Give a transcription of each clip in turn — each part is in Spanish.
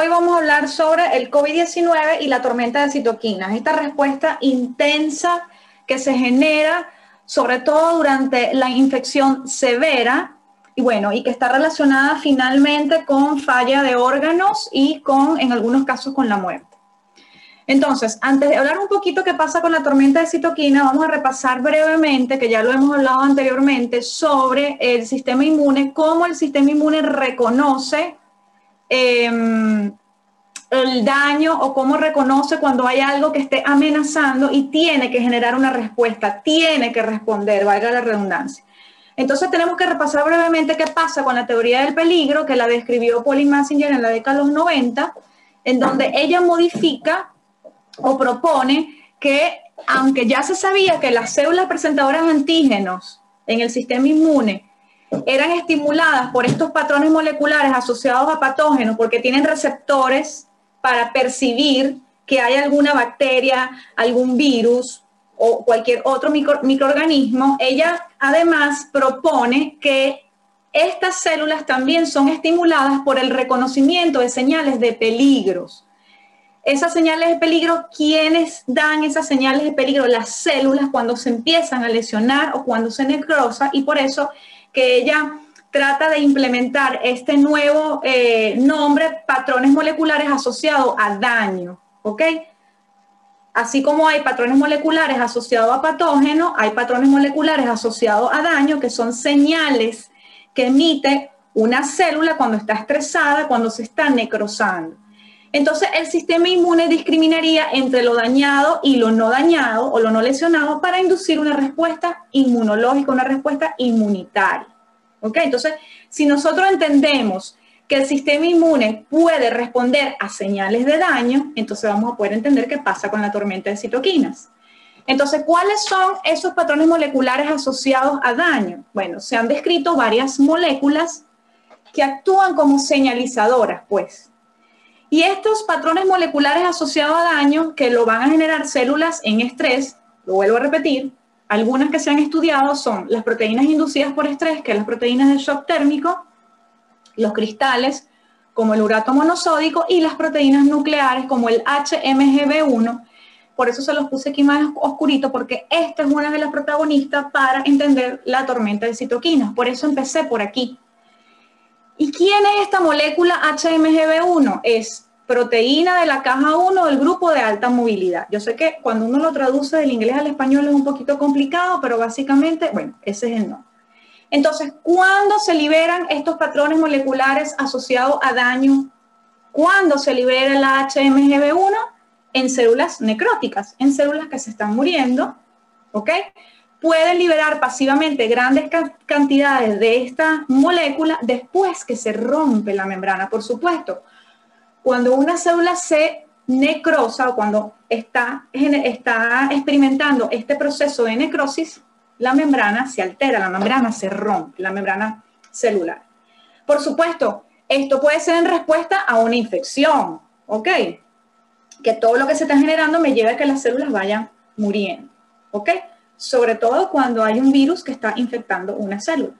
Hoy vamos a hablar sobre el COVID-19 y la tormenta de citoquinas, esta respuesta intensa que se genera sobre todo durante la infección severa y bueno, y que está relacionada finalmente con falla de órganos y con, en algunos casos, con la muerte. Entonces, antes de hablar un poquito qué pasa con la tormenta de citoquinas, vamos a repasar brevemente, que ya lo hemos hablado anteriormente, sobre el sistema inmune, cómo el sistema inmune reconoce el daño o cómo reconoce cuando hay algo que esté amenazando y tiene que generar una respuesta, tiene que responder, valga la redundancia. Entonces tenemos que repasar brevemente qué pasa con la teoría del peligro que la describió Polly Matzinger en la década de los 90, en donde ella modifica o propone que, aunque ya se sabía que las células presentadoras de antígenos en el sistema inmune eran estimuladas por estos patrones moleculares asociados a patógenos porque tienen receptores para percibir que hay alguna bacteria, algún virus o cualquier otro microorganismo, ella además propone que estas células también son estimuladas por el reconocimiento de señales de peligros. Esas señales de peligro, ¿quiénes dan esas señales de peligro? Las células cuando se empiezan a lesionar o cuando se necrosa, y por eso que ella trata de implementar este nuevo nombre, patrones moleculares asociados a daño, ¿ok? Así como hay patrones moleculares asociados a patógenos, hay patrones moleculares asociados a daño, que son señales que emite una célula cuando está estresada, cuando se está necrosando. Entonces, el sistema inmune discriminaría entre lo dañado y lo no dañado o lo no lesionado para inducir una respuesta inmunológica, una respuesta inmunitaria. ¿Ok? Entonces, si nosotros entendemos que el sistema inmune puede responder a señales de daño, entonces vamos a poder entender qué pasa con la tormenta de citoquinas. Entonces, ¿cuáles son esos patrones moleculares asociados a daño? Bueno, se han descrito varias moléculas que actúan como señalizadoras, pues. Y estos patrones moleculares asociados a daño que lo van a generar células en estrés, lo vuelvo a repetir, algunas que se han estudiado son las proteínas inducidas por estrés, que son las proteínas de shock térmico, los cristales como el urato monosódico y las proteínas nucleares como el HMGB1. Por eso se los puse aquí más oscurito, porque esta es una de las protagonistas para entender la tormenta de citoquinas. Por eso empecé por aquí. ¿Y quién es esta molécula HMGB1? Es proteína de la caja 1 del grupo de alta movilidad. Yo sé que cuando uno lo traduce del inglés al español es un poquito complicado, pero básicamente, bueno, ese es el nombre. Entonces, ¿cuándo se liberan estos patrones moleculares asociados a daño? ¿Cuándo se libera la HMGB1? En células necróticas, en células que se están muriendo, ¿ok? Pueden liberar pasivamente grandes cantidades de esta molécula después que se rompe la membrana. Por supuesto, cuando una célula se necrosa o cuando está experimentando este proceso de necrosis, la membrana se altera, la membrana se rompe, la membrana celular. Por supuesto, esto puede ser en respuesta a una infección, ¿ok? Que todo lo que se está generando me lleva a que las células vayan muriendo, ¿ok? Sobre todo cuando hay un virus que está infectando una célula.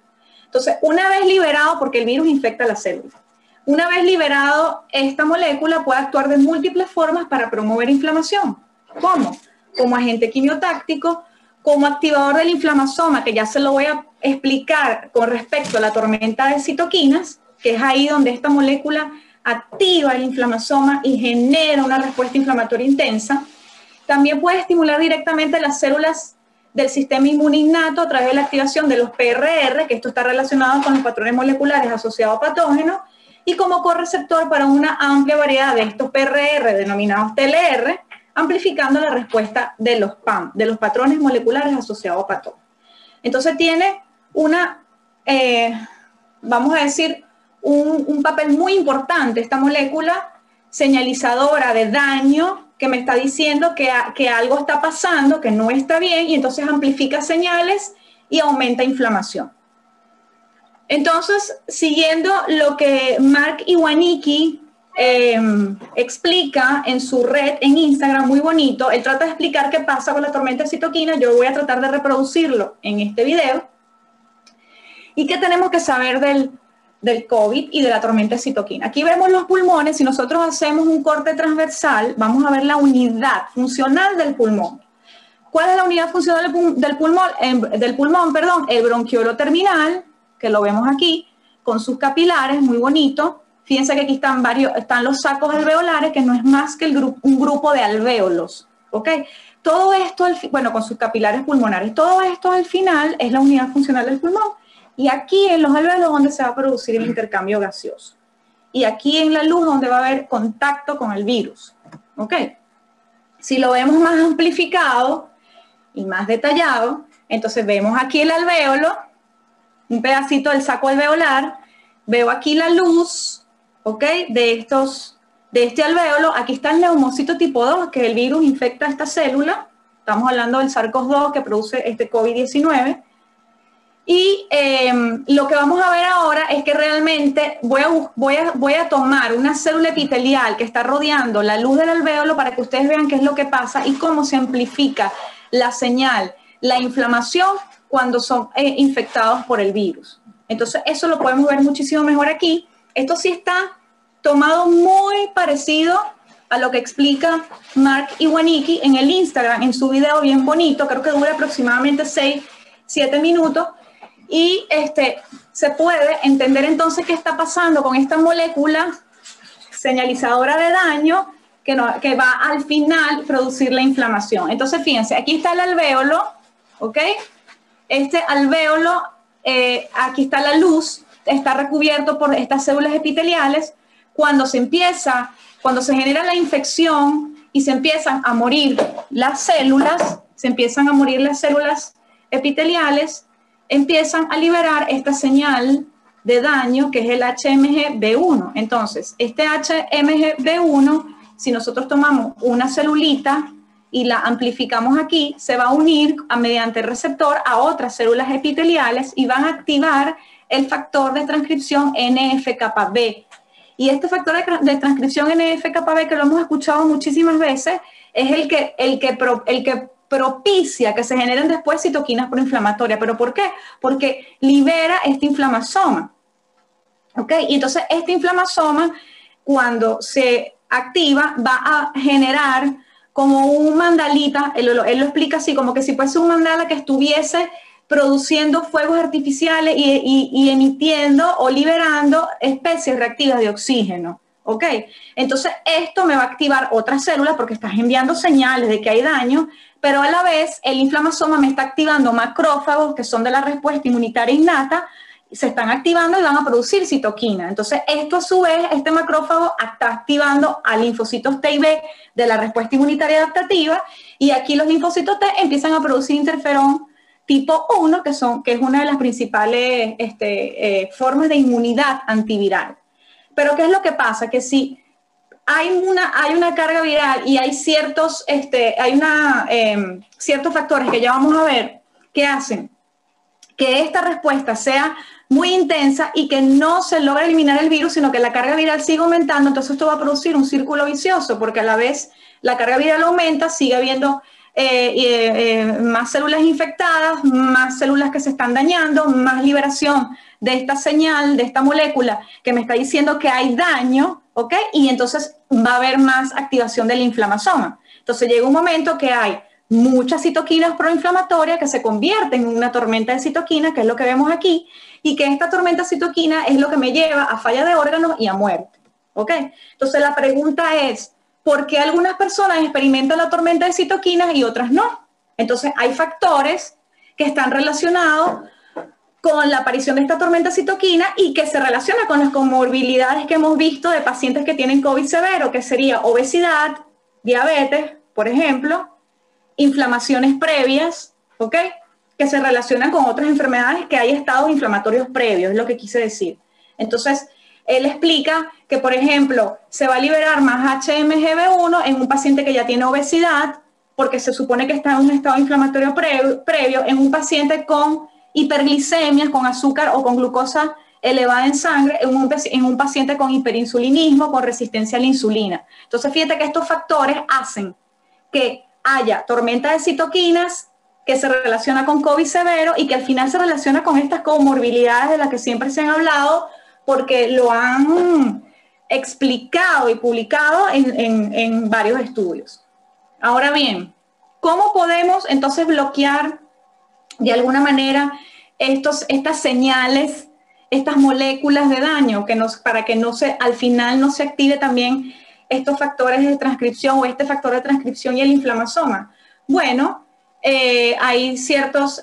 Entonces, una vez liberado, porque el virus infecta la célula, una vez liberado, esta molécula puede actuar de múltiples formas para promover inflamación. ¿Cómo? Como agente quimiotáctico, como activador del inflamasoma, que ya se lo voy a explicar con respecto a la tormenta de citoquinas, que es ahí donde esta molécula activa el inflamasoma y genera una respuesta inflamatoria intensa. También puede estimular directamente las células del sistema inmune innato a través de la activación de los PRR, que esto está relacionado con los patrones moleculares asociados a patógenos, y como correceptor para una amplia variedad de estos PRR, denominados TLR, amplificando la respuesta de los PAMP, de los patrones moleculares asociados a patógenos. Entonces tiene una, vamos a decir, un papel muy importante esta molécula señalizadora de daño, que me está diciendo que algo está pasando, que no está bien, y entonces amplifica señales y aumenta inflamación. Entonces, siguiendo lo que Mark Iwanicki explica en su red en Instagram, muy bonito, él trata de explicar qué pasa con la tormenta de citoquinas, yo voy a tratar de reproducirlo en este video. ¿Y qué tenemos que saber del, del COVID y de la tormenta de citoquina. Aquí vemos los pulmones. Si nosotros hacemos un corte transversal, vamos a ver la unidad funcional del pulmón. ¿Cuál es la unidad funcional del pulmón? El bronquiolo terminal, que lo vemos aquí, con sus capilares, muy bonito. Fíjense que aquí están los sacos alveolares, que no es más que un grupo de alvéolos. ¿Ok? Todo esto, bueno, con sus capilares pulmonares, todo esto al final es la unidad funcional del pulmón. Y aquí en los alvéolos donde se va a producir el intercambio gaseoso. Y aquí en la luz donde va a haber contacto con el virus. ¿Ok? Si lo vemos más amplificado y más detallado, entonces vemos aquí el alvéolo, un pedacito del saco alveolar, veo aquí la luz, ¿ok? De este alvéolo, aquí está el neumocito tipo 2, que el virus infecta esta célula, estamos hablando del SARS-CoV-2 que produce este COVID-19, y lo que vamos a ver ahora es que realmente voy a tomar una célula epitelial que está rodeando la luz del alvéolo para que ustedes vean qué es lo que pasa y cómo se amplifica la señal, la inflamación cuando son infectados por el virus. Entonces eso lo podemos ver muchísimo mejor aquí. Esto sí está tomado muy parecido a lo que explica Mark Iwanicki en el Instagram, en su video bien bonito, creo que dura aproximadamente 6-7 minutos, y se puede entender entonces qué está pasando con esta molécula señalizadora de daño que va al final producir la inflamación. Entonces fíjense, aquí está el alvéolo, ¿ok? Este alvéolo, aquí está la luz, está recubierto por estas células epiteliales. Cuando se genera la infección y se empiezan a morir las células, epiteliales, empiezan a liberar esta señal de daño que es el HMGB1. Entonces, este HMGB1, si nosotros tomamos una celulita y la amplificamos aquí, se va a unir mediante el receptor a otras células epiteliales y van a activar el factor de transcripción NFKB. Y este factor de transcripción NFKB, que lo hemos escuchado muchísimas veces, es el que propicia que se generen después citoquinas proinflamatorias. ¿Pero por qué? Porque libera este inflamasoma. ¿Ok? Y entonces este inflamasoma, cuando se activa, va a generar como un mandalita, él lo explica así, como que si fuese un mandala que estuviese produciendo fuegos artificiales y emitiendo o liberando especies reactivas de oxígeno, ¿ok? Entonces esto me va a activar otras células porque estás enviando señales de que hay daño, pero a la vez el inflamasoma me está activando macrófagos que son de la respuesta inmunitaria innata, se están activando y van a producir citoquina. Entonces esto a su vez, este macrófago está activando a linfocitos T y B de la respuesta inmunitaria adaptativa, y aquí los linfocitos T empiezan a producir interferón tipo 1, que es una de las principales formas de inmunidad antiviral. Pero ¿qué es lo que pasa? Que si hay una carga viral y hay ciertos factores que ya vamos a ver que hacen que esta respuesta sea muy intensa y que no se logra eliminar el virus, sino que la carga viral sigue aumentando, entonces esto va a producir un círculo vicioso, porque a la vez la carga viral aumenta, sigue habiendo más células infectadas, más células que se están dañando, más liberación de esta señal, de esta molécula que me está diciendo que hay daño, ¿ok? Y entonces va a haber más activación del inflamasoma. Entonces llega un momento que hay muchas citoquinas proinflamatorias que se convierten en una tormenta de citoquinas, que es lo que vemos aquí, y que esta tormenta citoquina es lo que me lleva a falla de órganos y a muerte, ¿ok? Entonces la pregunta es, ¿por qué algunas personas experimentan la tormenta de citoquinas y otras no? Entonces hay factores que están relacionados con la aparición de esta tormenta citoquina y que se relaciona con las comorbilidades que hemos visto de pacientes que tienen COVID severo, que sería obesidad, diabetes, por ejemplo, inflamaciones previas, ¿ok? Que se relacionan con otras enfermedades que hay estados inflamatorios previos, es lo que quise decir. Entonces, él explica que, por ejemplo, se va a liberar más HMGB1 en un paciente que ya tiene obesidad, porque se supone que está en un estado inflamatorio previo, en un paciente con hiperglicemia, con azúcar o con glucosa elevada en sangre, en un paciente con hiperinsulinismo, con resistencia a la insulina. Entonces, fíjate que estos factores hacen que haya tormenta de citoquinas, que se relaciona con COVID severo y que al final se relaciona con estas comorbilidades de las que siempre se han hablado, porque lo han explicado y publicado en varios estudios. Ahora bien, ¿cómo podemos entonces bloquear de alguna manera estas señales, estas moléculas de daño, para que al final no se active también estos factores de transcripción o este factor de transcripción y el inflamosoma? Bueno, hay ciertas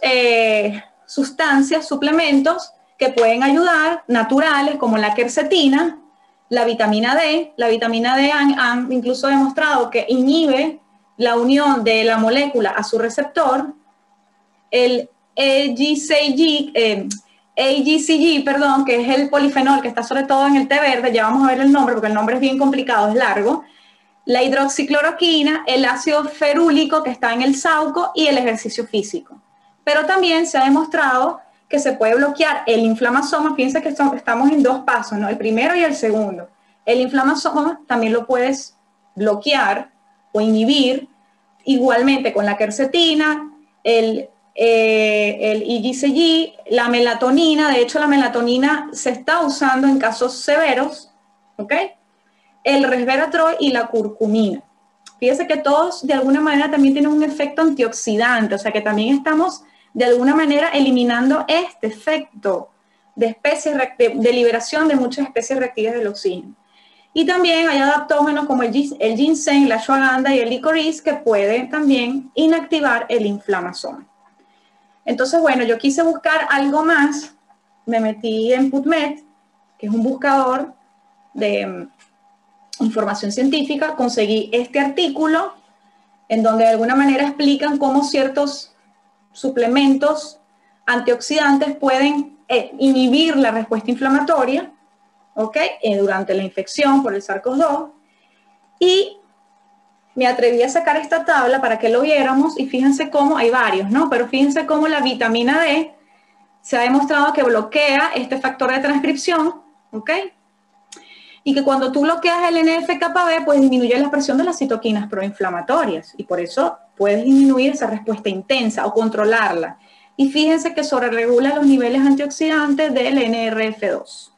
sustancias, suplementos que pueden ayudar, naturales, como la quercetina, la vitamina D. La vitamina D han incluso demostrado que inhibe la unión de la molécula a su receptor. El EGCG, que es el polifenol que está sobre todo en el té verde, ya vamos a ver el nombre porque el nombre es bien complicado, es largo. La hidroxicloroquina, el ácido ferúlico que está en el saúco y el ejercicio físico. Pero también se ha demostrado que se puede bloquear el inflamosoma. Piensa que estamos en dos pasos, ¿no? El primero y el segundo. El inflamosoma también lo puedes bloquear o inhibir igualmente con la quercetina, el EGCG, la melatonina. De hecho, la melatonina se está usando en casos severos, ¿ok? El resveratrol y la curcumina. Fíjense que todos de alguna manera también tienen un efecto antioxidante, o sea que también estamos de alguna manera eliminando este efecto de especies de liberación de muchas especies reactivas del oxígeno. Y también hay adaptógenos como el ginseng, la ashwagandha y el licorice que pueden también inactivar el inflamosoma. Entonces, bueno, yo quise buscar algo más. Me metí en PubMed, que es un buscador de información científica. Conseguí este artículo en donde de alguna manera explican cómo ciertos suplementos antioxidantes pueden inhibir la respuesta inflamatoria, ¿ok? Durante la infección por el SARS-CoV-2. Y me atreví a sacar esta tabla para que lo viéramos y fíjense cómo hay varios, ¿no? Pero fíjense cómo la vitamina D se ha demostrado que bloquea este factor de transcripción, ¿ok? Y que cuando tú bloqueas el NFKB, pues disminuye la expresión de las citoquinas proinflamatorias y por eso puedes disminuir esa respuesta intensa o controlarla. Y fíjense que sobreregula los niveles antioxidantes del NRF2.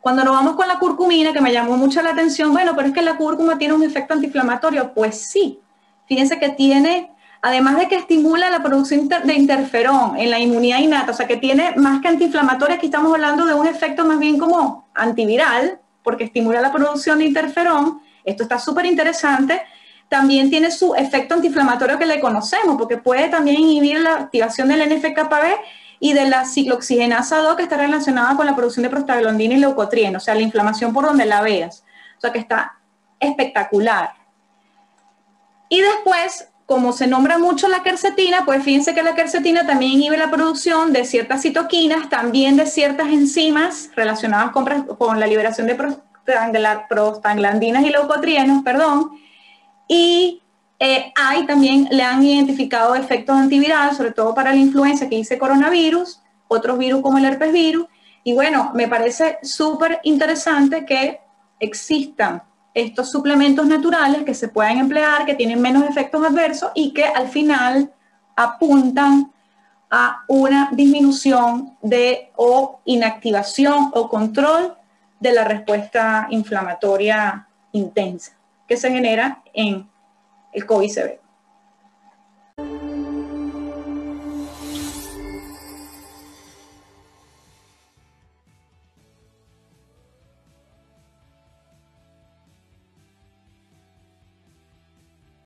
Cuando nos vamos con la curcumina, que me llamó mucho la atención, bueno, pero es que la cúrcuma tiene un efecto antiinflamatorio. Pues sí, fíjense que tiene, además de que estimula la producción de interferón en la inmunidad innata, o sea que tiene más que antiinflamatoria, aquí estamos hablando de un efecto más bien como antiviral, porque estimula la producción de interferón. Esto está súper interesante. También tiene su efecto antiinflamatorio que le conocemos, porque puede también inhibir la activación del NFKB y de la ciclooxigenasa 2 que está relacionada con la producción de prostaglandina y leucotrieno, o sea, la inflamación por donde la veas. O sea, que está espectacular. Y después, como se nombra mucho la quercetina, pues fíjense que la quercetina también inhibe la producción de ciertas citoquinas, también de ciertas enzimas relacionadas con la liberación de prostaglandinas y leucotrienos, perdón. Y hay también, le han identificado efectos antivirales, sobre todo para la influenza que dice coronavirus, otros virus como el herpes virus. Y bueno, me parece súper interesante que existan estos suplementos naturales que se puedan emplear, que tienen menos efectos adversos y que al final apuntan a una disminución o inactivación o control de la respuesta inflamatoria intensa que se genera en el COVID-19.